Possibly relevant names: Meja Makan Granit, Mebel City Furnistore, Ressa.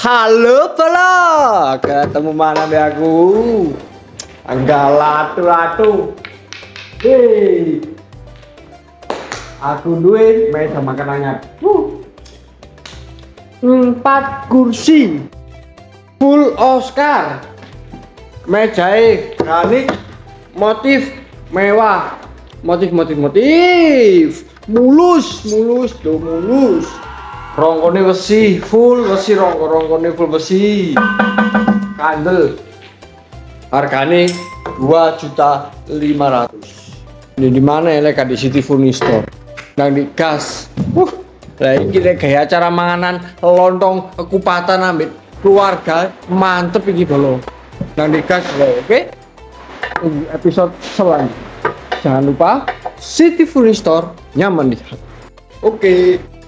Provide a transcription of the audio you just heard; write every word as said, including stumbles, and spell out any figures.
Halo pelok, ketemu mana be aku? Angga latu-latu. Hei, aku duit meja makan hangat. Uh. Empat kursi, full Oscar, meja granit, motif mewah, motif motif motif, mulus mulus tuh mulus. Rongkone besi full besi rongko rongkone full besi kandel hargane dua juta lima ratus. Ini di mana ya, Mebel City Furnistore nang di gas. Uh lah iki lek gaya acara manganan lontong kupatan ambek keluarga mantep iki bolo nang di gas lho. Oke, di episode selanjutnya jangan lupa City Furnistore nyaman di hati. Oke.